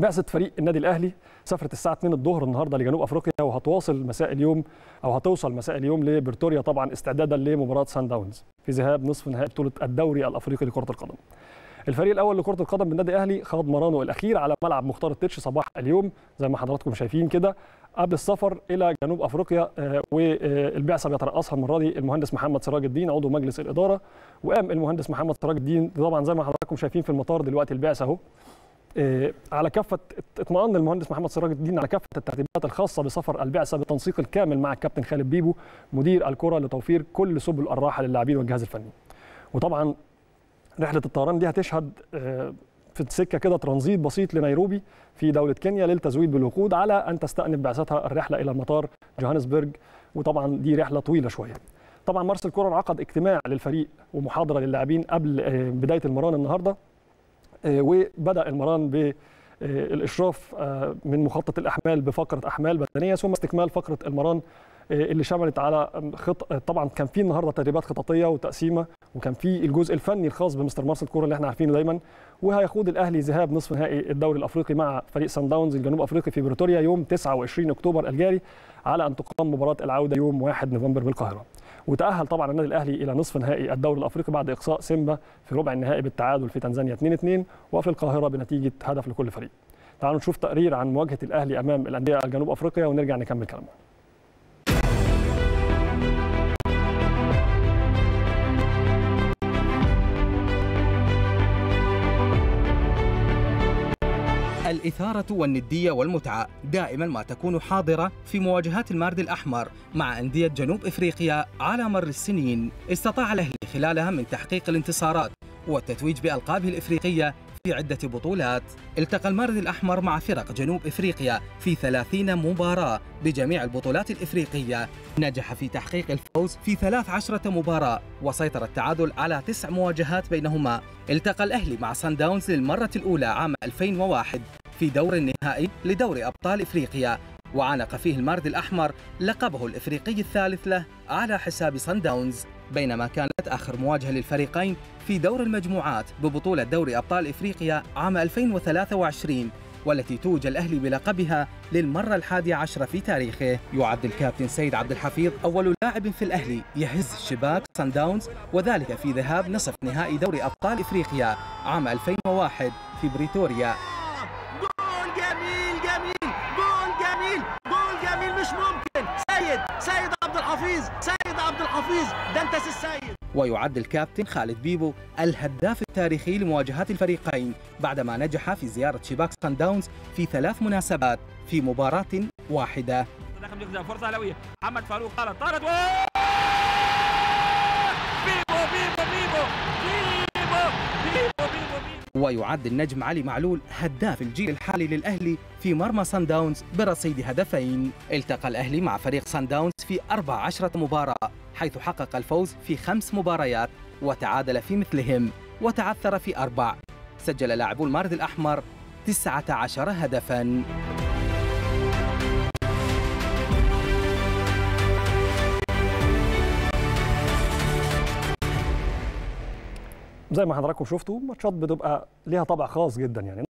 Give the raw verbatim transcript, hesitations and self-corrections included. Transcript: بعثة فريق النادي الأهلي سافرت الساعة اتنين الظهر النهارده لجنوب أفريقيا، وهتواصل مساء اليوم أو هتوصل مساء اليوم لبريتوريا طبعا استعدادا لمباراة صن داونز في ذهاب نصف نهائي بطولة الدوري الأفريقي لكرة القدم. الفريق الأول لكرة القدم بالنادي الأهلي خاض مرانه الأخير على ملعب مختار التتش صباح اليوم زي ما حضراتكم شايفين كده قبل السفر إلى جنوب أفريقيا، والبعثة بيترأسها المرة دي المهندس محمد سراج الدين عضو مجلس الإدارة. وقام المهندس محمد سراج الدين طبعا زي ما حضراتكم شايفين في المطار دلوقتي البعثة أهو على كافة، اطمأن المهندس محمد سراج الدين على كافة الترتيبات الخاصة بسفر البعثة بالتنسيق الكامل مع الكابتن خالد بيبو مدير الكرة لتوفير كل سبل الراحة للاعبين والجهاز الفني. وطبعا رحلة الطيران دي هتشهد في السكة كده ترانزيت بسيط لنيروبي في دولة كينيا للتزويد بالوقود على أن تستأنف بعثتها الرحلة إلى مطار جوهانسبرج، وطبعا دي رحلة طويلة شوية. طبعا مرس الكرة عقد اجتماع للفريق ومحاضرة للاعبين قبل بداية المران النهارده، وبدأ المران بالإشراف من مخطط الأحمال بفقرة أحمال بدنية ثم استكمال فقرة المران اللي شملت على خط... طبعا كان في النهارده تدريبات خططيه وتقسيمه، وكان في الجزء الفني الخاص بمستر مارسيل كورا اللي احنا عارفينه دايما. وهيخوض الاهلي ذهاب نصف نهائي الدوري الافريقي مع فريق صن داونز الجنوب افريقي في بريتوريا يوم تسعة وعشرين أكتوبر الجاري على ان تقام مباراه العوده يوم واحد نوفمبر بالقاهره. وتاهل طبعا النادي الاهلي الى نصف نهائي الدوري الافريقي بعد اقصاء سيمبا في ربع النهائي بالتعادل في تنزانيا اتنين اتنين وفي القاهره بنتيجه هدف لكل فريق. تعالوا نشوف تقرير عن مواجهه الاهلي امام الانديه الجنوب افريقيا ونرجع نكمل كلامنا. الإثارة والندية والمتعة دائما ما تكون حاضرة في مواجهات المارد الأحمر مع أندية جنوب إفريقيا على مر السنين. استطاع الأهلي خلالها من تحقيق الانتصارات والتتويج بألقابه الإفريقية في عدة بطولات. التقى المارد الأحمر مع فرق جنوب إفريقيا في ثلاثين مباراة بجميع البطولات الإفريقية، نجح في تحقيق الفوز في ثلاث عشرة مباراة وسيطر التعادل على تسع مواجهات بينهما. التقى الأهلي مع صن داونز للمرة الأولى عام ألفين وواحد في دور النهائي لدوري أبطال إفريقيا، وعانق فيه المارد الأحمر لقبه الإفريقي الثالث له على حساب صن داونز، بينما كانت آخر مواجهة للفريقين في دور المجموعات ببطولة دوري أبطال إفريقيا عام ألفين وثلاثة وعشرين والتي توج الأهلي بلقبها للمرة الحادية عشرة في تاريخه. يعد الكابتن سيد عبد الحفيظ أول لاعب في الأهلي يهز شباك صن داونز، وذلك في ذهاب نصف نهائي دوري أبطال إفريقيا عام ألفين وواحد في بريتوريا. مش ممكن سيد سيد عبد الحفيظ سيد عبد الحفيظ ده انت السيد. ويعد الكابتن خالد بيبو الهداف التاريخي لمواجهات الفريقين بعدما نجح في زيارة شباك صن داونز في ثلاث مناسبات في مباراة واحدة. فرصة علوية محمد فاروق طارت طارت بيبو بيبو بيبو بيبو بيبو بيبو. ويعد النجم علي معلول هداف الجيل الحالي للأهلي في مرمى صن داونز برصيد هدفين. التقى الأهلي مع فريق صن داونز في أربع عشرة مباراة حيث حقق الفوز في خمس مباريات وتعادل في مثلهم وتعثر في أربع. سجل لاعبو المارد الأحمر تسعة عشر هدفاً. زي ما حضراتكم شفتوا ماتشات بتبقى ليها طابع خاص جدا، يعني